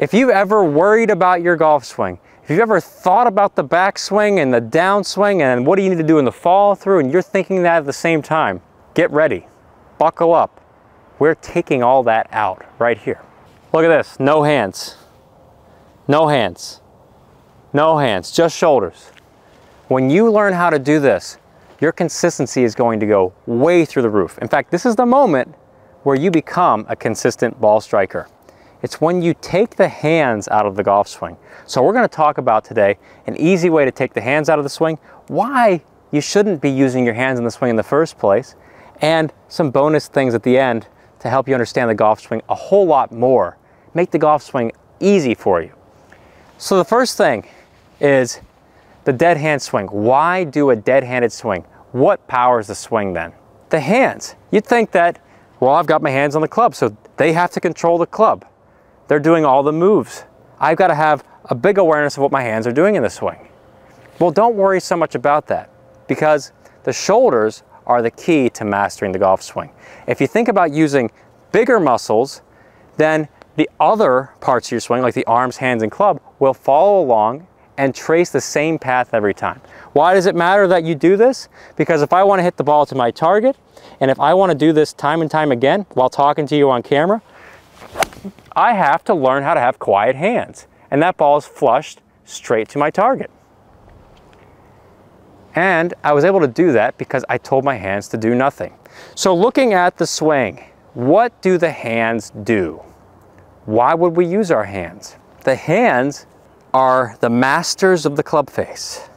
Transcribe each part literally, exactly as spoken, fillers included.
If you've ever worried about your golf swing, if you've ever thought about the backswing and the downswing and what do you need to do in the follow through, and you're thinking that at the same time, get ready, buckle up. We're taking all that out right here. Look at this, no hands, no hands, no hands, just shoulders. When you learn how to do this, your consistency is going to go way through the roof. In fact, this is the moment where you become a consistent ball striker. It's when you take the hands out of the golf swing. So we're going to talk about today an easy way to take the hands out of the swing, why you shouldn't be using your hands in the swing in the first place, and some bonus things at the end to help you understand the golf swing a whole lot more, make the golf swing easy for you. So the first thing is the dead hand swing. Why do a dead-handed swing? What powers the swing then? The hands. You'd think that, well, I've got my hands on the club, so they have to control the club. They're doing all the moves. I've got to have a big awareness of what my hands are doing in the swing. Well, don't worry so much about that, because the shoulders are the key to mastering the golf swing. If you think about using bigger muscles, then the other parts of your swing, like the arms, hands, and club, will follow along and trace the same path every time. Why does it matter that you do this? Because if I want to hit the ball to my target, and if I want to do this time and time again while talking to you on camera, I have to learn how to have quiet hands, and that ball is flushed straight to my target. And I was able to do that because I told my hands to do nothing. So looking at the swing, what do the hands do? Why would we use our hands? The hands are the masters of the club face.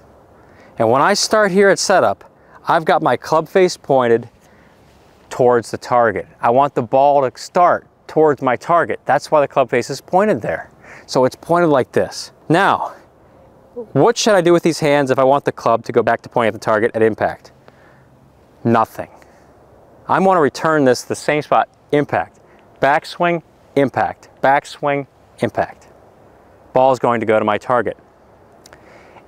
And when I start here at setup, I've got my club face pointed towards the target. I want the ball to start towards my target. That's why the club face is pointed there. So it's pointed like this. Now, what should I do with these hands if I want the club to go back to pointing at the target at impact? Nothing. I want to return this to the same spot, impact. Backswing, impact. Backswing, impact. Ball is going to go to my target.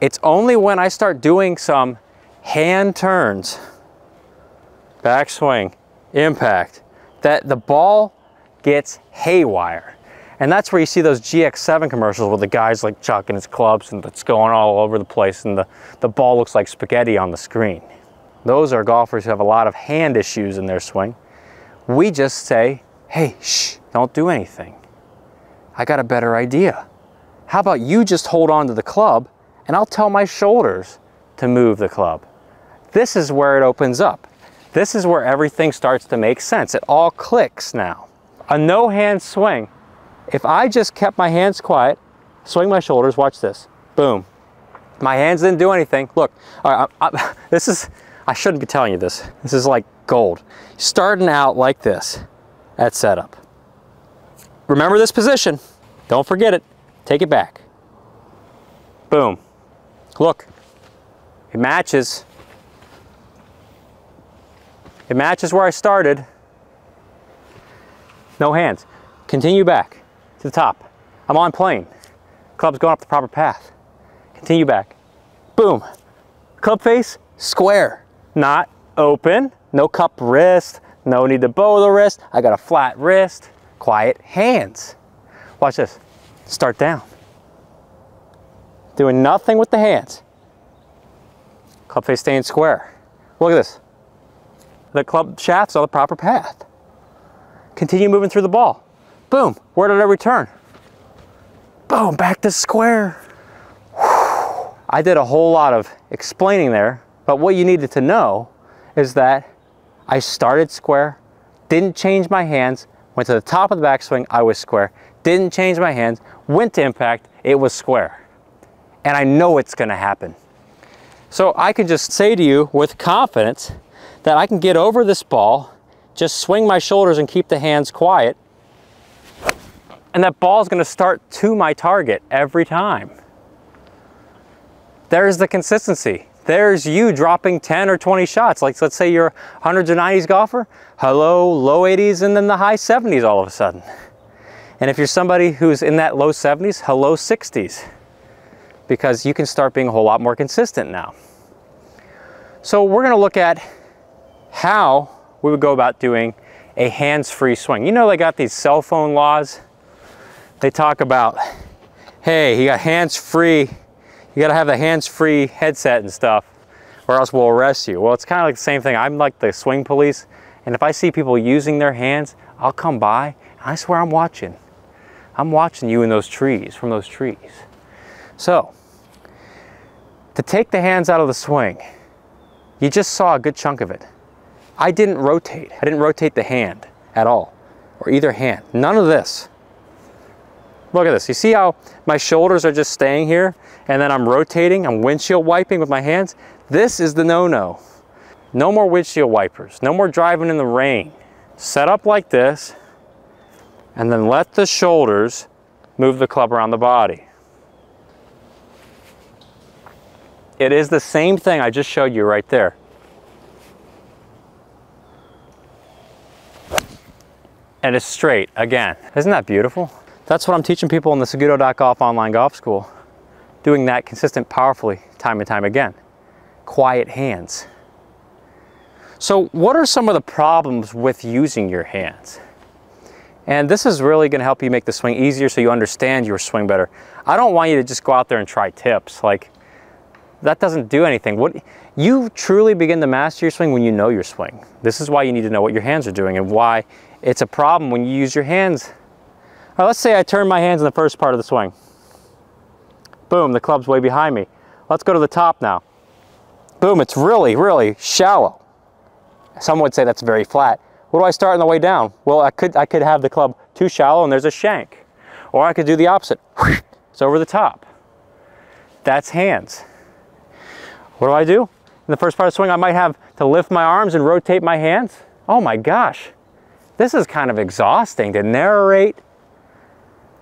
It's only when I start doing some hand turns, backswing, impact, that the ball gets haywire. And that's where you see those G X seven commercials where the guy's like chucking his clubs and it's going all over the place and the, the ball looks like spaghetti on the screen. Those are golfers who have a lot of hand issues in their swing. We just say, hey, shh, don't do anything. I got a better idea. How about you just hold on to the club and I'll tell my shoulders to move the club. This is where it opens up. This is where everything starts to make sense. It all clicks now. A no-hand swing. If I just kept my hands quiet, swing my shoulders, watch this, boom. My hands didn't do anything. Look, all right, I, I, this is, I shouldn't be telling you this. This is like gold. Starting out like this at setup. Remember this position. Don't forget it. Take it back. Boom. Look, it matches. It matches where I started. No hands. Continue back to the top. I'm on plane. Club's going up the proper path. Continue back. Boom. Club face, square. Not open. No cup wrist. No need to bow the wrist. I got a flat wrist. Quiet hands. Watch this. Start down. Doing nothing with the hands. Club face staying square. Look at this. The club shaft's on the proper path. Continue moving through the ball. Boom, where did I return? Boom, back to square. Whew. I did a whole lot of explaining there, but what you needed to know is that I started square, didn't change my hands, went to the top of the backswing, I was square. Didn't change my hands, went to impact, it was square. And I know it's gonna happen. So I can just say to you with confidence that I can get over this ball, just swing my shoulders and keep the hands quiet, and that ball is gonna start to my target every time. There's the consistency. There's you dropping ten or twenty shots. Like, let's say you're a hundreds or nineties golfer, hello, low eighties, and then the high seventies all of a sudden. And if you're somebody who's in that low seventies, hello sixties, because you can start being a whole lot more consistent now. So we're gonna look at how we would go about doing a hands-free swing. You know, they got these cell phone laws they talk about, hey, you got hands-free, you gotta have the hands-free headset and stuff, or else we'll arrest you. Well, it's kind of like the same thing. I'm like the swing police, and if I see people using their hands, I'll come by, and I swear I'm watching. I'm watching you in those trees, from those trees. So, to take the hands out of the swing, you just saw a good chunk of it. I didn't rotate. I didn't rotate the hand at all, or either hand. None of this. Look at this. You see how my shoulders are just staying here, and then I'm rotating, I'm windshield wiping with my hands? This is the no-no. No more windshield wipers. No more driving in the rain. Set up like this, and then let the shoulders move the club around the body. It is the same thing I just showed you right there. And it's straight again. Isn't that beautiful? That's what I'm teaching people in the Saguto dot golf online golf school. Doing that consistent, powerfully, time and time again. Quiet hands. So what are some of the problems with using your hands? And this is really gonna help you make the swing easier so you understand your swing better. I don't want you to just go out there and try tips. Like, that doesn't do anything. What, you truly begin to master your swing when you know your swing. This is why you need to know what your hands are doing and why it's a problem when you use your hands. All right, let's say I turn my hands in the first part of the swing. Boom, the club's way behind me. Let's go to the top now. Boom, it's really, really shallow. Some would say that's very flat. What do I start on the way down? Well, I could, I could have the club too shallow and there's a shank. Or I could do the opposite. It's over the top. That's hands. What do I do? In the first part of the swing, I might have to lift my arms and rotate my hands. Oh my gosh. This is kind of exhausting to narrate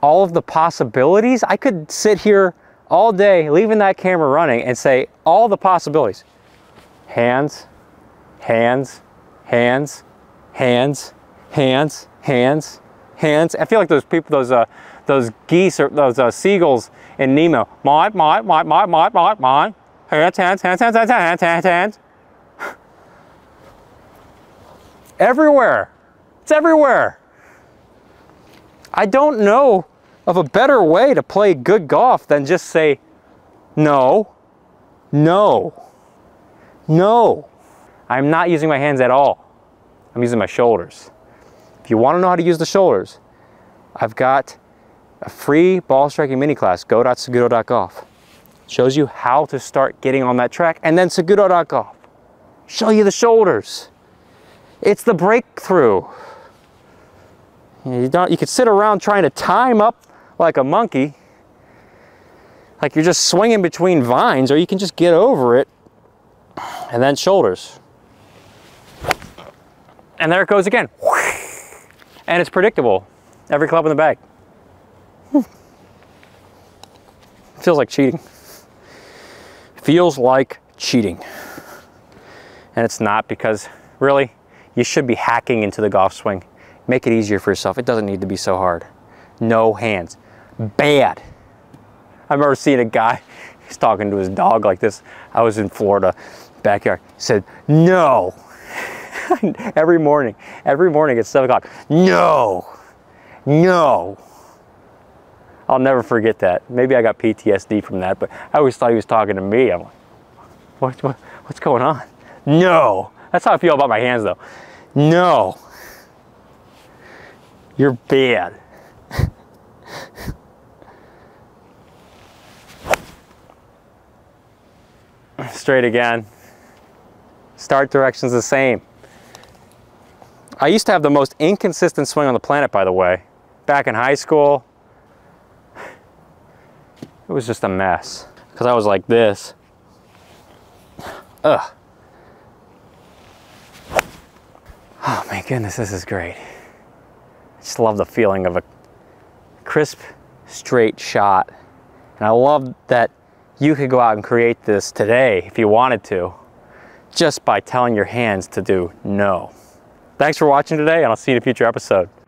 all of the possibilities. I could sit here all day, leaving that camera running, and say all the possibilities. Hands, hands, hands, hands, hands, hands, hands. I feel like those people, those uh, those geese or those uh, seagulls in Nemo. My, my, my, my, my, my, my. Hands, hands, hands, hands, hands, hands, hands, hands. Everywhere. It's everywhere. I don't know of a better way to play good golf than just say, no, no, no. I'm not using my hands at all. I'm using my shoulders. If you want to know how to use the shoulders, I've got a free ball striking mini class, go dot saguto dot golf. Shows you how to start getting on that track, and then saguto dot golf. Show you the shoulders. It's the breakthrough. You don't, you could sit around trying to time up like a monkey, like you're just swinging between vines, or you can just get over it, and then shoulders. And there it goes again. And it's predictable. Every club in the bag. Feels like cheating. Feels like cheating. And it's not, because really, you should be hacking into the golf swing. Make it easier for yourself. It doesn't need to be so hard. No hands. Bad. I remember seeing a guy, he's talking to his dog like this. I was in Florida, backyard. He said, no. every morning, every morning at seven o'clock. No, no. I'll never forget that. Maybe I got P T S D from that, but I always thought he was talking to me. I'm like, what, what, what's going on? No. That's how I feel about my hands though. No. You're bad. Straight again. Start direction's the same. I used to have the most inconsistent swing on the planet, by the way. Back in high school, it was just a mess. Because I was like this. Ugh. Oh my goodness, this is great. I just love the feeling of a crisp, straight shot. And I love that you could go out and create this today if you wanted to, just by telling your hands to do no. Thanks for watching today, and I'll see you in a future episode.